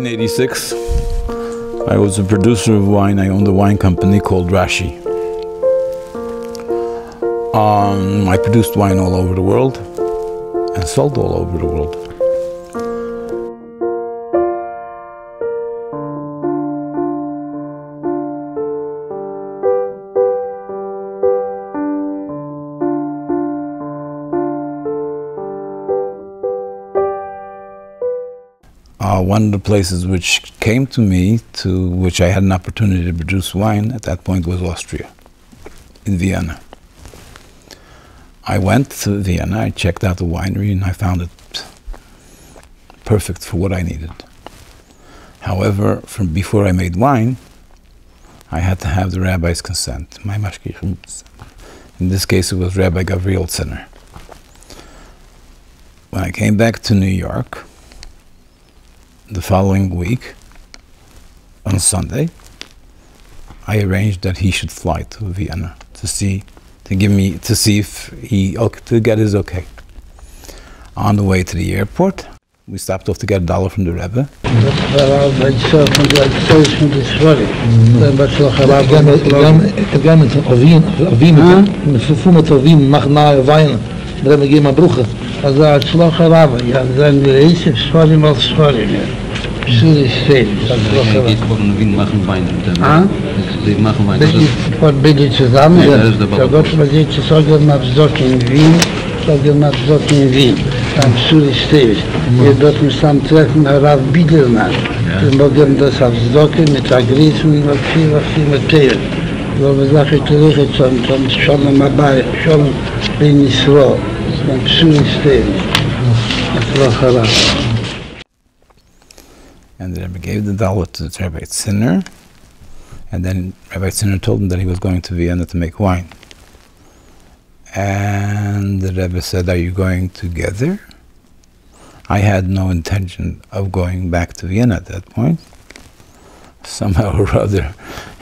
1986, I was a producer of wine. I owned a wine company called Rashi. I produced wine all over the world and sold all over the world. One of the places which came to me, to which I had an opportunity to produce wine at that point, was Austria, in Vienna. I went to Vienna, I checked out the winery, and I found it perfect for what I needed. However, from before I made wine, I had to have the rabbi's consent, my mashgich's. In this case, it was Rabbi Gavriel Zinner. When I came back to New York, the following week, on Sunday, I arranged that he should fly to Vienna to get his okay. On the way to the airport, we stopped off to get $1 from the Rebbe. Am Suri Stevis. Wir dürfen uns dann treffen, Rabbi Biedermann. Wir mögen das auf Socke mit Agrisen und viel mit Tee. So wir sagen, ich rieche schon, schon mal bei, schon bin ich froh. Am Suri Stevis. Afroch Allah. And the Rebbe gave the dollar to the Rabbi Zinner, and then Rabbi Zinner told him that he was going to Vienna to make wine. And the Rebbe said, "Are you going together?" I had no intention of going back to Vienna at that point. Somehow or other,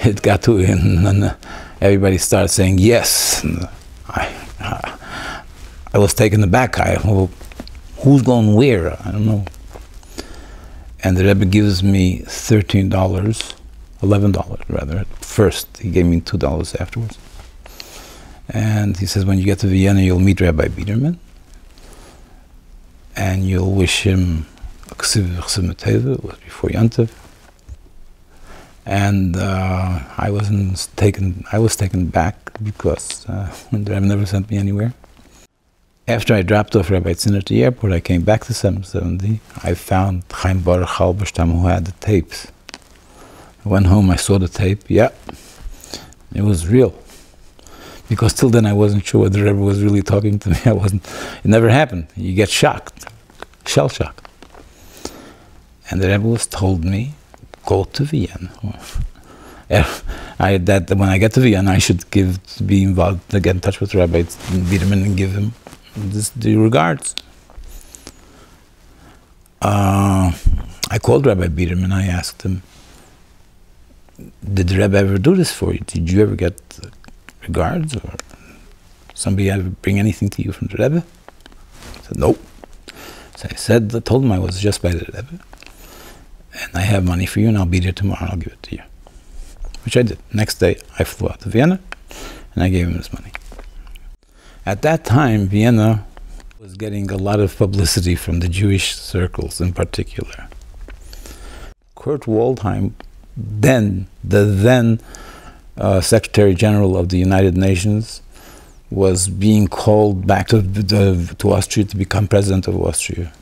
it got to him, and everybody started saying yes. And I was taken aback. Well, who's going where? I don't know. And the Rebbe gives me $11 rather. At first, he gave me $2 afterwards. And he says, when you get to Vienna, you'll meet Rabbi Biedermann, and you'll wish him before Yantov. And I was taken back because the Rebbe never sent me anywhere. After I dropped off Rabbi Zinner at the airport, I came back to 770. I found Chaim Baruch Albashtam, who had the tapes. I went home, I saw the tape. Yeah, it was real. Because till then I wasn't sure whether the Rebbe was really talking to me. It never happened. You get shocked, shell shock. And the Rebbe told me, go to Vienna. When I get to Vienna, I should get in touch with Rabbi Biedermann and give him due regards. I called Rabbi Biedermann. I asked him, did the Rebbe ever do this for you? Did you ever get regards, or somebody ever bring anything to you from the Rebbe? I said, nope. So I told him I was just by the Rebbe, and I have money for you, and I'll be there tomorrow, and I'll give it to you. Which I did. Next day, I flew out to Vienna, and I gave him his money. At that time, Vienna was getting a lot of publicity from the Jewish circles in particular. Kurt Waldheim, the then Secretary General of the United Nations, was being called back to Austria to become president of Austria.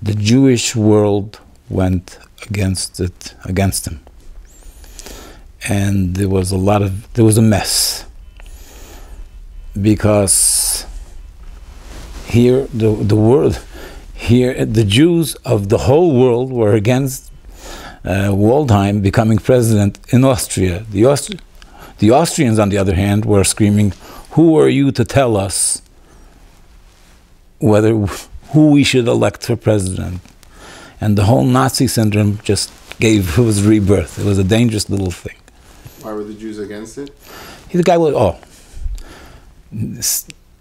The Jewish world went against him, and there was a mess, because here the Jews of the whole world were against Waldheim becoming president in Austria. The Austrians, on the other hand, were screaming, who are you to tell us who we should elect for president? And the whole Nazi syndrome just was rebirth. It was a dangerous little thing. Why were the Jews against it? The guy was,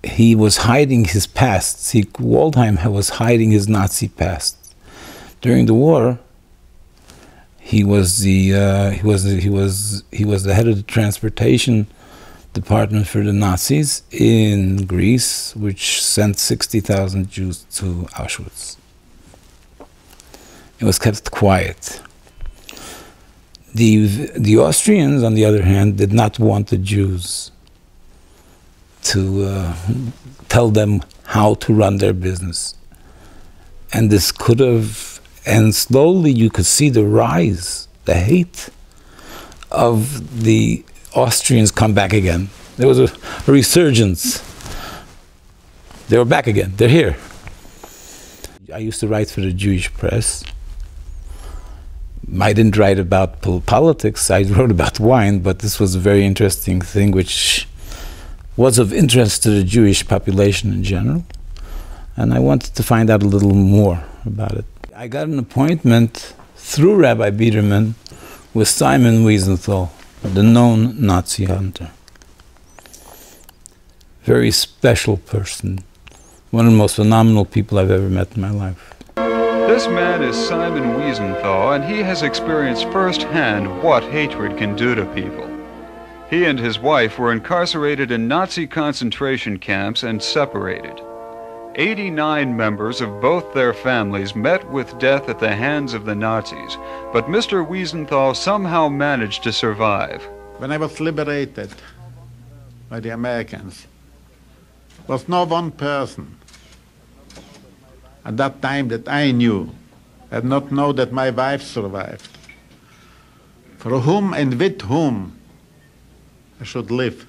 he was hiding his past. Waldheim was hiding his Nazi past. During the war, He was the head of the transportation department for the Nazis in Greece, which sent 60,000 Jews to Auschwitz. It was kept quiet. The Austrians, on the other hand, did not want the Jews to tell them how to run their business. And this could have, and slowly you could see the rise, the hate of the Austrians come back again. There was a resurgence. They were back again, they're here. I used to write for the Jewish press. I didn't write about politics, I wrote about wine, but this was a very interesting thing which was of interest to the Jewish population in general, and I wanted to find out a little more about it. I got an appointment through Rabbi Biedermann with Simon Wiesenthal, the known Nazi hunter. Very special person, one of the most phenomenal people I've ever met in my life. This man is Simon Wiesenthal, and he has experienced firsthand what hatred can do to people. He and his wife were incarcerated in Nazi concentration camps and separated. 89 members of both their families met with death at the hands of the Nazis, but Mr. Wiesenthal somehow managed to survive. When I was liberated by the Americans, there was no one person at that time that I knew, I did not know that my wife survived, for whom and with whom I should live.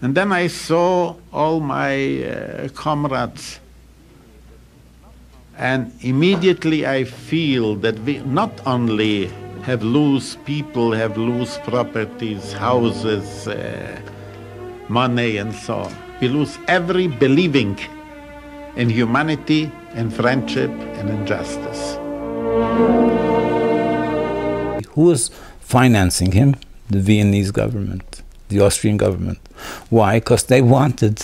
And then I saw all my comrades, and immediately I feel that we not only have loose people, have loose properties, houses, money and so on. We lose every believing in humanity, in friendship, and in justice. Who was financing him? The Viennese government, the Austrian government. Why? Because they wanted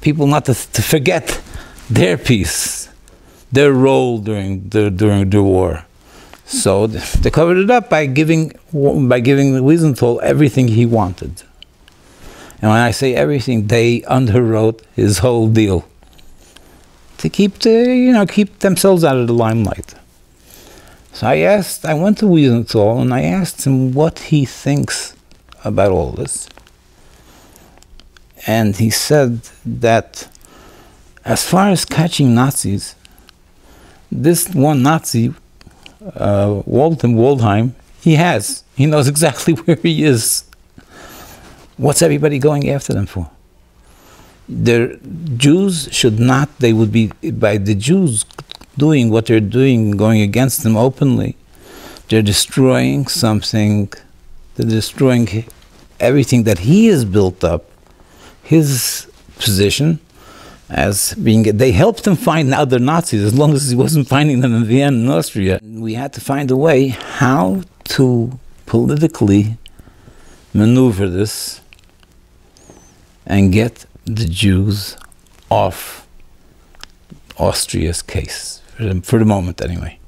people not to forget their piece, their role during the war. So they covered it up by giving Wiesenthal everything he wanted. And when I say everything, they underwrote his whole deal, to keep themselves out of the limelight. So I went to Wiesenthal and I asked him what he thinks about all this. And he said that as far as catching Nazis, this one Nazi, Waldheim, he knows exactly where he is. What's everybody going after them for? The Jews should not, they would be, by the Jews doing what they're doing, going against them openly, they're destroying something, they're destroying everything that he has built up, his position as being, they helped him find other Nazis as long as he wasn't finding them in Vienna and Austria. We had to find a way how to politically maneuver this and get the Jews off Austria's case, for the moment anyway.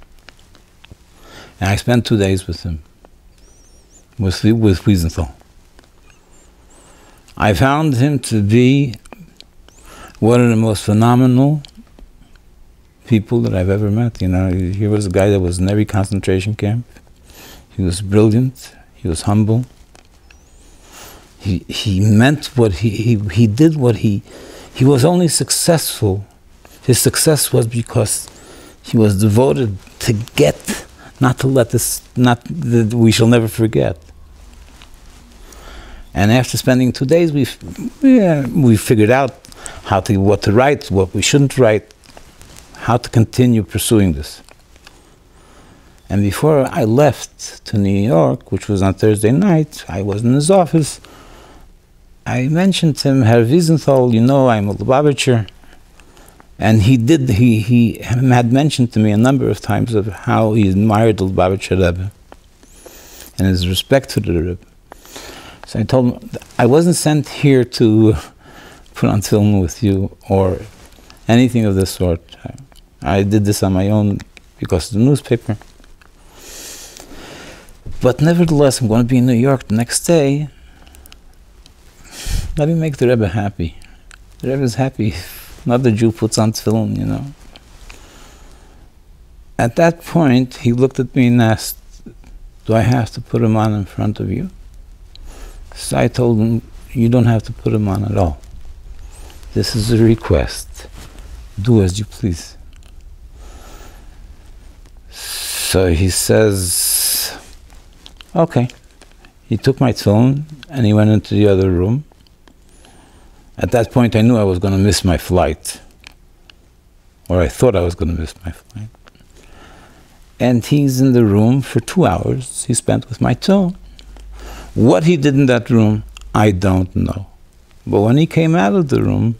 And I spent 2 days with him, with Wiesenthal. I found him to be one of the most phenomenal people that I've ever met. You know, he was a guy that was in every concentration camp. He was brilliant, he was humble. He meant what he did what he was only successful. His success was because he was devoted to get, not to let this, we shall never forget. And after spending 2 days, we figured out what to write, what we shouldn't write, how to continue pursuing this. And before I left to New York, which was on Thursday night, I was in his office. I mentioned to him, Herr Wiesenthal, you know I'm a Lubavitcher, and he had mentioned to me a number of times of how he admired the Lubavitcher Rebbe and his respect for the Rebbe. So I told him, I wasn't sent here to put on film with you or anything of this sort. I did this on my own because of the newspaper. But nevertheless, I'm going to be in New York the next day. Let me make the Rebbe happy. The Rebbe is happy. Another Jew puts on tefillin, you know. At that point, he looked at me and asked, do I have to put him on in front of you? So I told him, you don't have to put him on at all. This is a request. Do as you please. So he says, okay. He took my tefillin and he went into the other room. At that point, I knew I was going to miss my flight. Or I thought I was going to miss my flight. And he's in the room for 2 hours he spent with my tefillin. What he did in that room, I don't know. But when he came out of the room,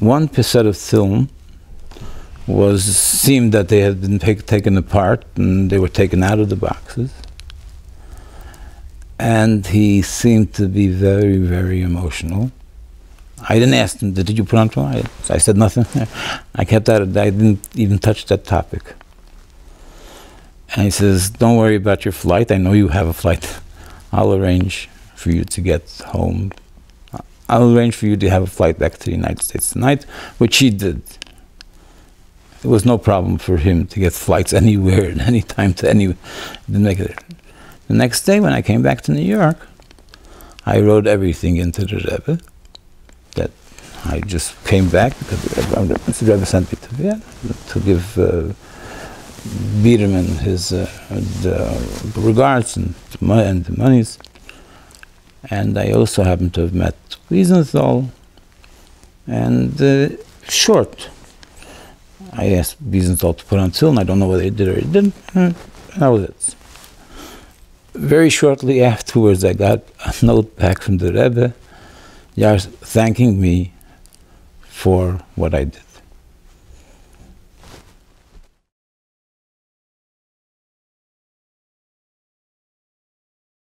one cassette of film seemed that they had been taken apart and they were taken out of the boxes. And he seemed to be very, very emotional. I didn't ask him, did you put on film? I said nothing. I kept at it. I didn't even touch that topic. And he says, don't worry about your flight. I know you have a flight. I'll arrange for you to get home. I'll arrange for you to have a flight back to the United States tonight, which he did. It was no problem for him to get flights anywhere at any time to anywhere. Didn't make it. The next day when I came back to New York, I wrote everything into the Rebbe that I just came back because the Rebbe sent me to Vienna to give Biedermann his the regards and the monies. And I also happen to have met Wiesenthal, and short. I asked Wiesenthal to put on tefillin, and I don't know whether he did or he didn't, and that was it. Very shortly afterwards, I got a note back from the Rebbe, thanking me for what I did.